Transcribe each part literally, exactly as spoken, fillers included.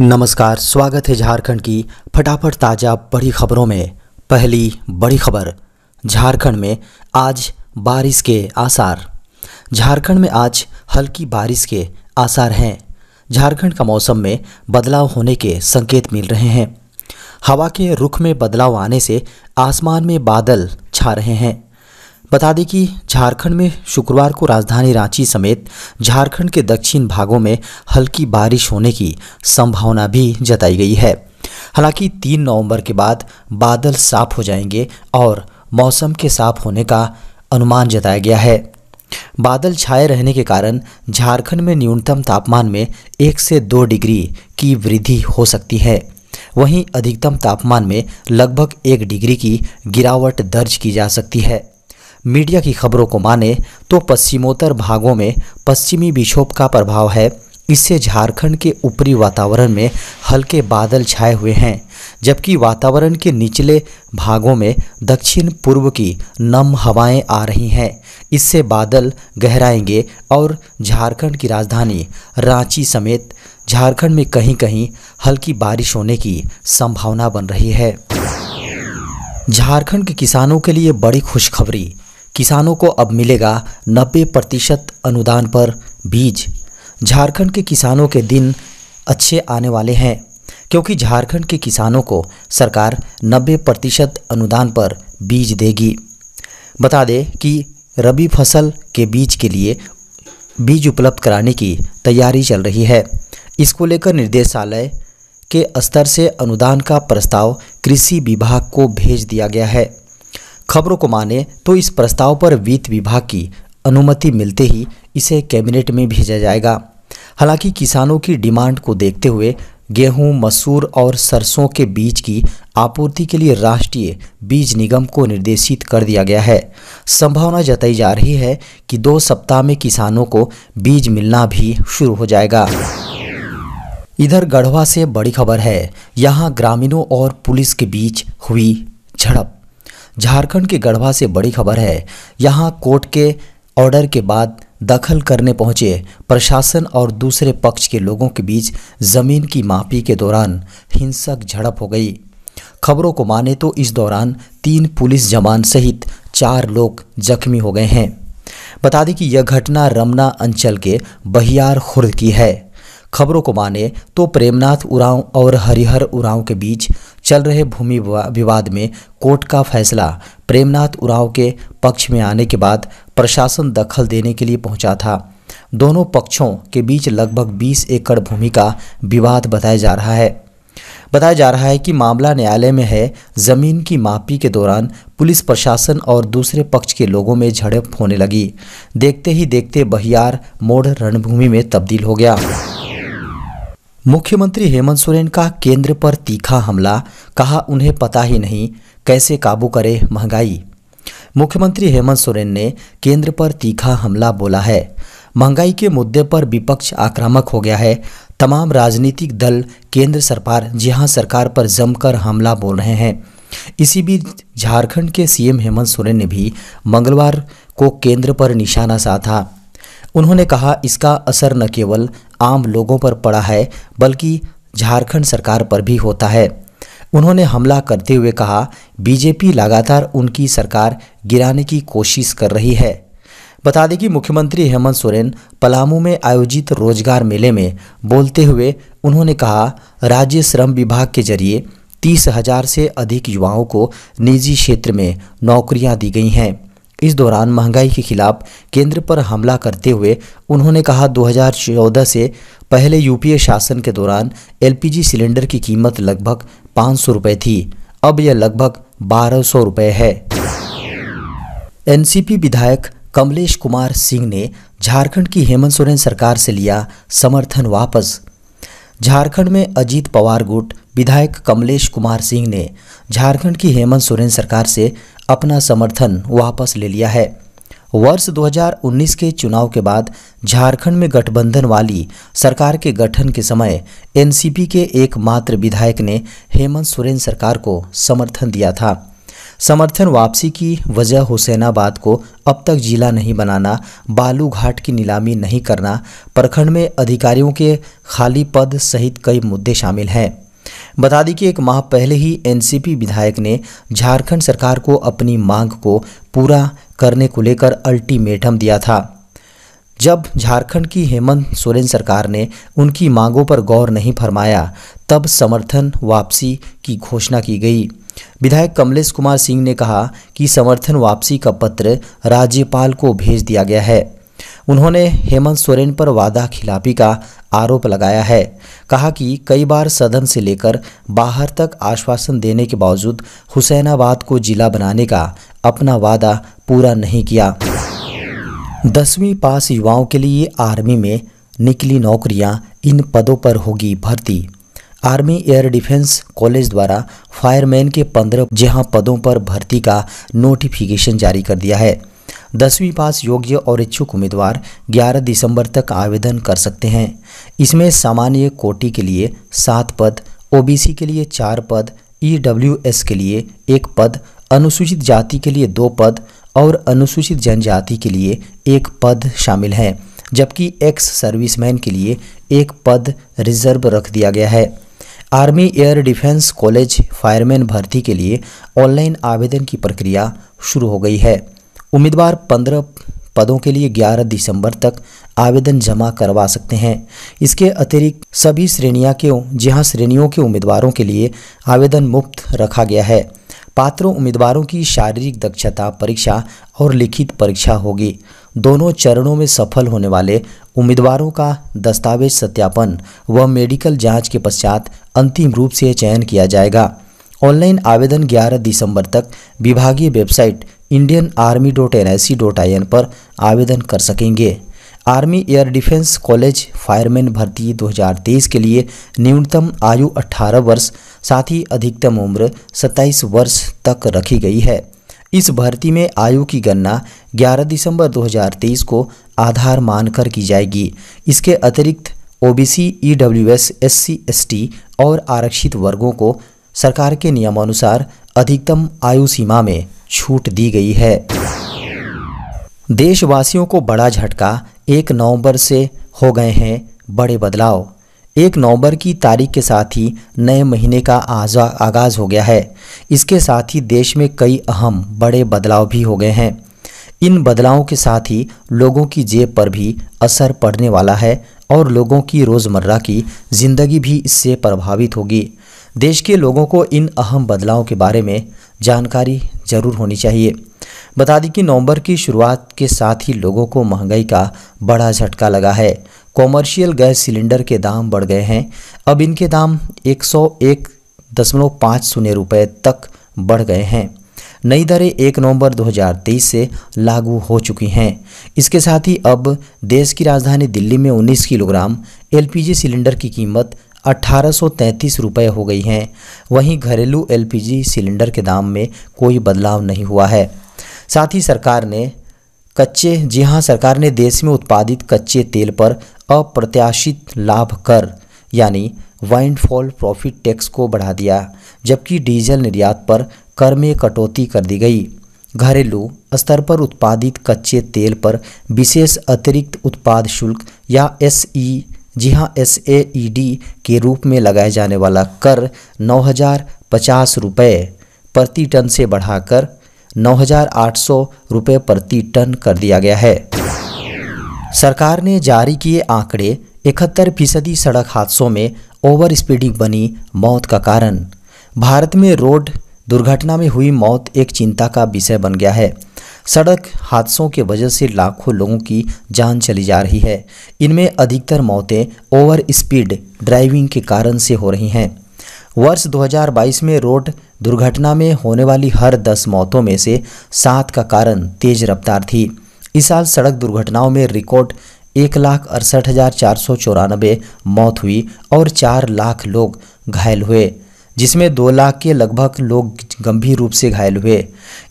नमस्कार, स्वागत है झारखंड की फटाफट ताज़ा बड़ी खबरों में। पहली बड़ी खबर, झारखंड में आज बारिश के आसार। झारखंड में आज हल्की बारिश के आसार हैं। झारखंड का मौसम में बदलाव होने के संकेत मिल रहे हैं। हवा के रुख में बदलाव आने से आसमान में बादल छा रहे हैं। बता दें कि झारखंड में शुक्रवार को राजधानी रांची समेत झारखंड के दक्षिण भागों में हल्की बारिश होने की संभावना भी जताई गई है। हालांकि तीन नवंबर के बाद बादल साफ हो जाएंगे और मौसम के साफ होने का अनुमान जताया गया है। बादल छाए रहने के कारण झारखंड में न्यूनतम तापमान में एक से दो डिग्री की वृद्धि हो सकती है। वहीं अधिकतम तापमान में लगभग एक डिग्री की गिरावट दर्ज की जा सकती है। मीडिया की खबरों को माने तो पश्चिमोत्तर भागों में पश्चिमी विक्षोभ का प्रभाव है। इससे झारखंड के ऊपरी वातावरण में हल्के बादल छाए हुए हैं, जबकि वातावरण के निचले भागों में दक्षिण पूर्व की नम हवाएं आ रही हैं। इससे बादल गहराएंगे और झारखंड की राजधानी रांची समेत झारखंड में कहीं कहीं हल्की बारिश होने की संभावना बन रही है। झारखंड के किसानों के लिए बड़ी खुशखबरी, किसानों को अब मिलेगा नब्बे प्रतिशत अनुदान पर बीज। झारखंड के किसानों के दिन अच्छे आने वाले हैं, क्योंकि झारखंड के किसानों को सरकार नब्बे प्रतिशत अनुदान पर बीज देगी। बता दें कि रबी फसल के बीज के लिए बीज उपलब्ध कराने की तैयारी चल रही है। इसको लेकर निदेशालय के स्तर से अनुदान का प्रस्ताव कृषि विभाग को भेज दिया गया है। खबरों को माने तो इस प्रस्ताव पर वित्त विभाग की अनुमति मिलते ही इसे कैबिनेट में भेजा जाएगा। हालांकि किसानों की डिमांड को देखते हुए गेहूं, मसूर और सरसों के बीज की आपूर्ति के लिए राष्ट्रीय बीज निगम को निर्देशित कर दिया गया है। संभावना जताई जा रही है कि दो सप्ताह में किसानों को बीज मिलना भी शुरू हो जाएगा। इधर गढ़वा से बड़ी खबर है, यहाँ ग्रामीणों और पुलिस के बीच हुई झड़प। झारखंड के गढ़वा से बड़ी खबर है, यहाँ कोर्ट के ऑर्डर के बाद दखल करने पहुंचे प्रशासन और दूसरे पक्ष के लोगों के बीच जमीन की मापी के दौरान हिंसक झड़प हो गई। खबरों को माने तो इस दौरान तीन पुलिस जवान सहित चार लोग जख्मी हो गए हैं। बता दें कि यह घटना रमना अंचल के बहियार खुर्द की है। खबरों को माने तो प्रेमनाथ उरांव और हरिहर उरांव के बीच चल रहे भूमि विवाद में कोर्ट का फैसला प्रेमनाथ उरांव के पक्ष में आने के बाद प्रशासन दखल देने के लिए पहुंचा था। दोनों पक्षों के बीच लगभग बीस एकड़ भूमि का विवाद बताया जा रहा है। बताया जा रहा है कि मामला न्यायालय में है। जमीन की मापी के दौरान पुलिस प्रशासन और दूसरे पक्ष के लोगों में झड़प होने लगी। देखते ही देखते बहियार मोड़ रणभूमि में तब्दील हो गया। मुख्यमंत्री हेमंत सोरेन का केंद्र पर तीखा हमला, कहा उन्हें पता ही नहीं कैसे काबू करे महंगाई। मुख्यमंत्री हेमंत सोरेन ने केंद्र पर तीखा हमला बोला है। महंगाई के मुद्दे पर विपक्ष आक्रामक हो गया है। तमाम राजनीतिक दल केंद्र सरकार जहां सरकार पर जमकर हमला बोल रहे हैं। इसी बीच झारखंड के सीएम हेमंत सोरेन ने भी मंगलवार को केंद्र पर निशाना साधा। उन्होंने कहा इसका असर न केवल आम लोगों पर पड़ा है, बल्कि झारखंड सरकार पर भी होता है। उन्होंने हमला करते हुए कहा बीजेपी लगातार उनकी सरकार गिराने की कोशिश कर रही है। बता दें कि मुख्यमंत्री हेमंत सोरेन पलामू में आयोजित रोजगार मेले में बोलते हुए उन्होंने कहा राज्य श्रम विभाग के जरिए तीस हजार से अधिक युवाओं को निजी क्षेत्र में नौकरियां दी गई हैं। इस दौरान महंगाई के खिलाफ केंद्र पर हमला करते हुए उन्होंने कहा दो हज़ार चौदह से पहले यूपीए शासन के दौरान एलपीजी सिलेंडर की कीमत लगभग पाँच सौ रुपये थी, अब यह लगभग बारह सौ रुपये है। एनसीपी विधायक कमलेश कुमार सिंह ने झारखंड की हेमंत सोरेन सरकार से लिया समर्थन वापस। झारखंड में अजीत पवार गुट विधायक कमलेश कुमार सिंह ने झारखंड की हेमंत सोरेन सरकार से अपना समर्थन वापस ले लिया है। वर्ष दो हज़ार उन्नीस के चुनाव के बाद झारखंड में गठबंधन वाली सरकार के गठन के समय एनसीपी के एकमात्र विधायक ने हेमंत सोरेन सरकार को समर्थन दिया था। समर्थन वापसी की वजह हुसैनाबाद को अब तक जिला नहीं बनाना, बालू घाट की नीलामी नहीं करना, प्रखंड में अधिकारियों के खाली पद सहित कई मुद्दे शामिल हैं। बता दें कि एक माह पहले ही एनसीपी विधायक ने झारखंड सरकार को अपनी मांग को पूरा करने को लेकर अल्टीमेटम दिया था। जब झारखंड की हेमंत सोरेन सरकार ने उनकी मांगों पर गौर नहीं फरमाया, तब समर्थन वापसी की घोषणा की गई। विधायक कमलेश कुमार सिंह ने कहा कि समर्थन वापसी का पत्र राज्यपाल को भेज दिया गया है। उन्होंने हेमंत सोरेन पर वादा खिलाफी का आरोप लगाया है। कहा कि कई बार सदन से लेकर बाहर तक आश्वासन देने के बावजूद हुसैनाबाद को जिला बनाने का अपना वादा पूरा नहीं किया। दसवीं पास युवाओं के लिए आर्मी में निकली नौकरियां, इन पदों पर होगी भर्ती। आर्मी एयर डिफेंस कॉलेज द्वारा फायरमैन के पंद्रह जहां पदों पर भर्ती का नोटिफिकेशन जारी कर दिया है। दसवीं पास योग्य और इच्छुक उम्मीदवार ग्यारह दिसंबर तक आवेदन कर सकते हैं। इसमें सामान्य कोटि के लिए सात पद, ओबीसी के लिए चार पद, ईडब्ल्यूएस के लिए एक पद, अनुसूचित जाति के लिए दो पद और अनुसूचित जनजाति के लिए एक पद शामिल हैं, जबकि एक्स सर्विसमैन के लिए एक पद रिजर्व रख दिया गया है। Army air defence college fireman भर्ती के लिए ऑनलाइन आवेदन की प्रक्रिया शुरू हो गई है। उम्मीदवार पंद्रह पदों के लिए ग्यारह दिसंबर तक आवेदन जमा करवा सकते हैं। इसके अतिरिक्त सभी श्रेणियों के जहां श्रेणियों के उम्मीदवारों के लिए आवेदन मुफ्त रखा गया है। पात्रों उम्मीदवारों की शारीरिक दक्षता परीक्षा और लिखित परीक्षा होगी। दोनों चरणों में सफल होने वाले उम्मीदवारों का दस्तावेज सत्यापन व मेडिकल जांच के पश्चात अंतिम रूप से चयन किया जाएगा। ऑनलाइन आवेदन ग्यारह दिसंबर तक विभागीय website Indian army dot N I C dot I N पर आवेदन कर सकेंगे। Army air defence college fireman भर्ती दो हज़ार तेईस के लिए न्यूनतम आयु अठारह वर्ष, साथ ही अधिकतम उम्र सत्ताईस वर्ष तक रखी गई है। इस भर्ती में आयु की गणना ग्यारह दिसंबर दो हज़ार तेईस को आधार मानकर की जाएगी। इसके अतिरिक्त ओबीसी, ईडब्ल्यूएस, एससी, एसटी और आरक्षित वर्गों को सरकार के नियमानुसार अधिकतम आयु सीमा में छूट दी गई है। देशवासियों को बड़ा झटका, एक नवंबर से हो गए हैं बड़े बदलाव। एक नवंबर की तारीख के साथ ही नए महीने का आगाज़ हो गया है। इसके साथ ही देश में कई अहम बड़े बदलाव भी हो गए हैं। इन बदलावों के साथ ही लोगों की जेब पर भी असर पड़ने वाला है और लोगों की रोज़मर्रा की ज़िंदगी भी इससे प्रभावित होगी। देश के लोगों को इन अहम बदलावों के बारे में जानकारी ज़रूर होनी चाहिए। बता दें कि नवंबर की शुरुआत के साथ ही लोगों को महंगाई का बड़ा झटका लगा है। कॉमर्शियल गैस सिलेंडर के दाम बढ़ गए हैं। अब इनके दाम एक सौ एक दशमलव पाँच शून्य रुपये तक बढ़ गए हैं। नई दरें एक नवंबर दो हज़ार तेईस से लागू हो चुकी हैं। इसके साथ ही अब देश की राजधानी दिल्ली में उन्नीस किलोग्राम एलपीजी सिलेंडर की कीमत अट्ठारह सौ तैंतीस रुपये हो गई हैं। वहीं घरेलू एलपीजी सिलेंडर के दाम में कोई बदलाव नहीं हुआ है। साथ ही सरकार ने कच्चे जी हाँ सरकार ने देश में उत्पादित कच्चे तेल पर अप्रत्याशित लाभ कर यानी वाइंडफॉल प्रॉफिट टैक्स को बढ़ा दिया, जबकि डीजल निर्यात पर कर में कटौती कर दी गई। घरेलू स्तर पर उत्पादित कच्चे तेल पर विशेष अतिरिक्त उत्पाद शुल्क या एस ई जी हाँ एस ए ई डी के रूप में लगाए जाने वाला कर नौ हज़ार पचास रुपये प्रति टन से बढ़ाकर नौ हज़ार आठ सौ रुपये प्रति टन कर दिया गया है। सरकार ने जारी किए आंकड़े, इकहत्तर फीसदी सड़क हादसों में ओवर स्पीडिंग बनी मौत का कारण। भारत में रोड दुर्घटना में हुई मौत एक चिंता का विषय बन गया है। सड़क हादसों के वजह से लाखों लोगों की जान चली जा रही है। इनमें अधिकतर मौतें ओवर स्पीड ड्राइविंग के कारण से हो रही हैं। वर्ष दो हज़ार बाईस में रोड दुर्घटना में होने वाली हर दस मौतों में से सात का कारण तेज रफ्तार थी। इस साल सड़क दुर्घटनाओं में रिकॉर्ड एक लाख अड़सठ हज़ार चार सौ चौरानबे मौत हुई और चार लाख लोग घायल हुए, जिसमें दो लाख के लगभग लोग गंभीर रूप से घायल हुए।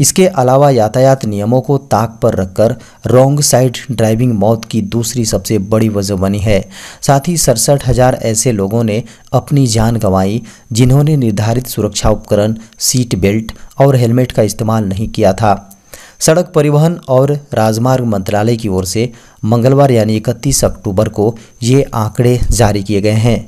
इसके अलावा यातायात नियमों को ताक पर रखकर रॉन्ग साइड ड्राइविंग मौत की दूसरी सबसे बड़ी वजह बनी है। साथ ही सड़सठ हजार ऐसे लोगों ने अपनी जान गंवाई जिन्होंने निर्धारित सुरक्षा उपकरण, सीट बेल्ट और हेलमेट का इस्तेमाल नहीं किया था। सड़क परिवहन और राजमार्ग मंत्रालय की ओर से मंगलवार यानी इकतीस अक्टूबर को ये आंकड़े जारी किए गए हैं।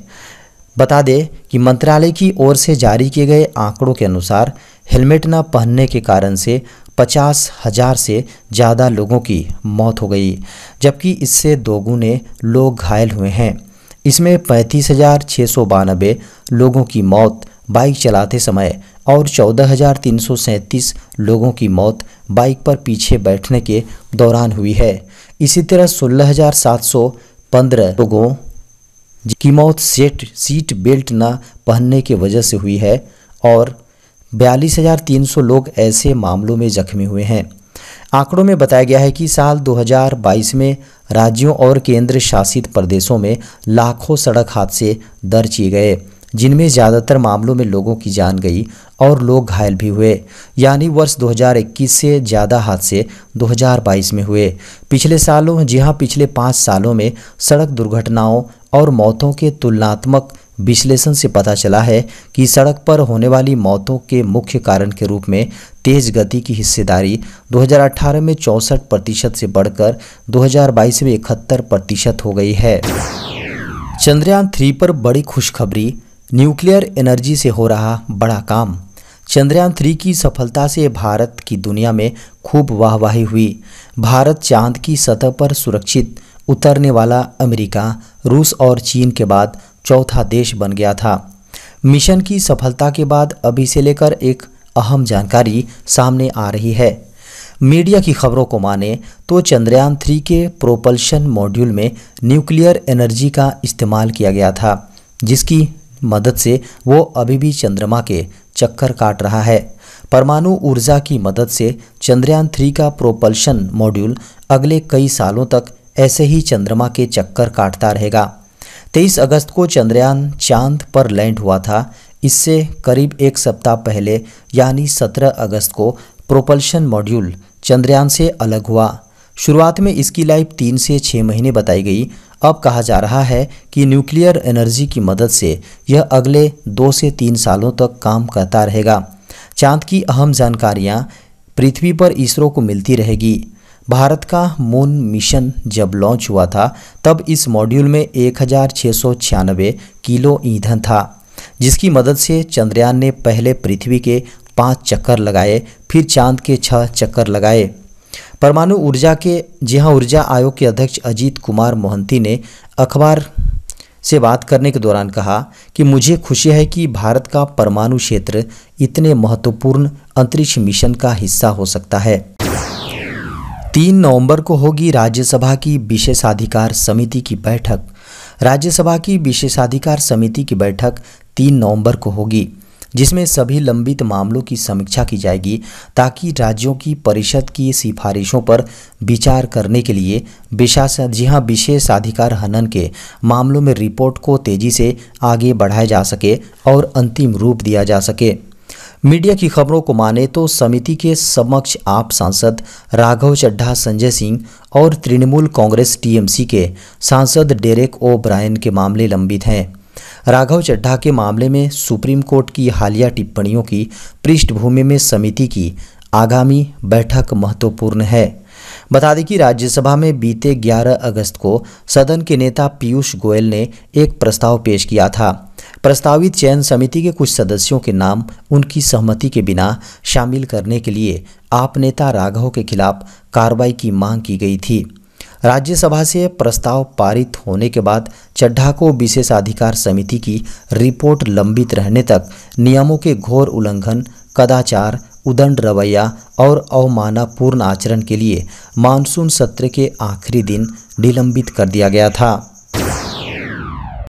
बता दें कि मंत्रालय की ओर से जारी किए गए आंकड़ों के अनुसार हेलमेट न पहनने के कारण से पचास हजार से ज़्यादा लोगों की मौत हो गई, जबकि इससे दोगुने लोग घायल हुए हैं। इसमें पैंतीस हजार छः सौ बानबे लोगों की मौत बाइक चलाते समय और चौदह हजार तीन सौ सैंतीस लोगों की मौत बाइक पर पीछे बैठने के दौरान हुई है। इसी तरह सोलह हजार सात सौ पंद्रह लोगों की मौत सेट सीट बेल्ट न पहनने की वजह से हुई है और बयालीस हजार तीन सौ लोग ऐसे मामलों में जख्मी हुए हैं। आंकड़ों में बताया गया है कि साल दो हज़ार बाईस में राज्यों और केंद्र शासित प्रदेशों में लाखों सड़क हादसे दर्ज किए गए, जिनमें ज़्यादातर मामलों में लोगों की जान गई और लोग घायल भी हुए। यानी वर्ष दो हज़ार इक्कीस से ज़्यादा हादसे दो हज़ार बाईस में हुए। पिछले सालों जी हाँ पिछले पाँच सालों में सड़क दुर्घटनाओं और मौतों के तुलनात्मक विश्लेषण से पता चला है कि सड़क पर होने वाली मौतों के मुख्य कारण के रूप में तेज़ गति की हिस्सेदारी दो हज़ार अठारह में चौंसठ प्रतिशत से बढ़कर दो हज़ार बाईस में इकहत्तर प्रतिशत हो गई है। चंद्रयान थ्री पर बड़ी खुशखबरी, न्यूक्लियर एनर्जी से हो रहा बड़ा काम। चंद्रयान थ्री की सफलता से भारत की दुनिया में खूब वाहवाही हुई। भारत चांद की सतह पर सुरक्षित उतरने वाला अमेरिका, रूस और चीन के बाद चौथा देश बन गया था। मिशन की सफलता के बाद अभी से लेकर एक अहम जानकारी सामने आ रही है। मीडिया की खबरों को माने तो चंद्रयान थ्री के प्रोपल्शन मॉड्यूल में न्यूक्लियर एनर्जी का इस्तेमाल किया गया था, जिसकी मदद से वो अभी भी चंद्रमा के चक्कर काट रहा है। परमाणु ऊर्जा की मदद से चंद्रयान थ्री का प्रोपल्शन मॉड्यूल अगले कई सालों तक ऐसे ही चंद्रमा के चक्कर काटता रहेगा। तेईस अगस्त को चंद्रयान चांद पर लैंड हुआ था। इससे करीब एक सप्ताह पहले यानी सत्रह अगस्त को प्रोपल्शन मॉड्यूल चंद्रयान से अलग हुआ। शुरुआत में इसकी लाइफ तीन से छः महीने बताई गई। अब कहा जा रहा है कि न्यूक्लियर एनर्जी की मदद से यह अगले दो से तीन सालों तक काम करता रहेगा। चांद की अहम जानकारियां पृथ्वी पर इसरो को मिलती रहेगी। भारत का मून मिशन जब लॉन्च हुआ था तब इस मॉड्यूल में एक हज़ार छः सौ छियानबे किलो ईंधन था, जिसकी मदद से चंद्रयान ने पहले पृथ्वी के पाँच चक्कर लगाए, फिर चांद के छः चक्कर लगाए। परमाणु ऊर्जा के जी हाँ ऊर्जा आयोग के अध्यक्ष अजीत कुमार मोहन्ती ने अखबार से बात करने के दौरान कहा कि मुझे खुशी है कि भारत का परमाणु क्षेत्र इतने महत्वपूर्ण अंतरिक्ष मिशन का हिस्सा हो सकता है। तीन नवंबर को होगी राज्यसभा की विशेषाधिकार समिति की बैठक। राज्यसभा की विशेषाधिकार समिति की बैठक तीन नवंबर को होगी, जिसमें सभी लंबित मामलों की समीक्षा की जाएगी ताकि राज्यों की परिषद की सिफारिशों पर विचार करने के लिए जी हाँ विशेषाधिकार हनन के मामलों में रिपोर्ट को तेजी से आगे बढ़ाया जा सके और अंतिम रूप दिया जा सके। मीडिया की खबरों को माने तो समिति के समक्ष आप सांसद राघव चड्ढा, संजय सिंह और तृणमूल कांग्रेस टीएमसी के सांसद डेरेक ओ ब्रायन के मामले लंबित हैं। राघव चड्ढा के मामले में सुप्रीम कोर्ट की हालिया टिप्पणियों की पृष्ठभूमि में समिति की आगामी बैठक महत्वपूर्ण है। बता दें कि राज्यसभा में बीते ग्यारह अगस्त को सदन के नेता पीयूष गोयल ने एक प्रस्ताव पेश किया था। प्रस्तावित चयन समिति के कुछ सदस्यों के नाम उनकी सहमति के बिना शामिल करने के लिए आप नेता राघव के खिलाफ कार्रवाई की मांग की गई थी। राज्यसभा से प्रस्ताव पारित होने के बाद चड्ढा को विशेषाधिकार समिति की रिपोर्ट लंबित रहने तक नियमों के घोर उल्लंघन, कदाचार, उदंड रवैया और अवमाननापूर्ण आचरण के लिए मानसून सत्र के आखिरी दिन निलंबित कर दिया गया था।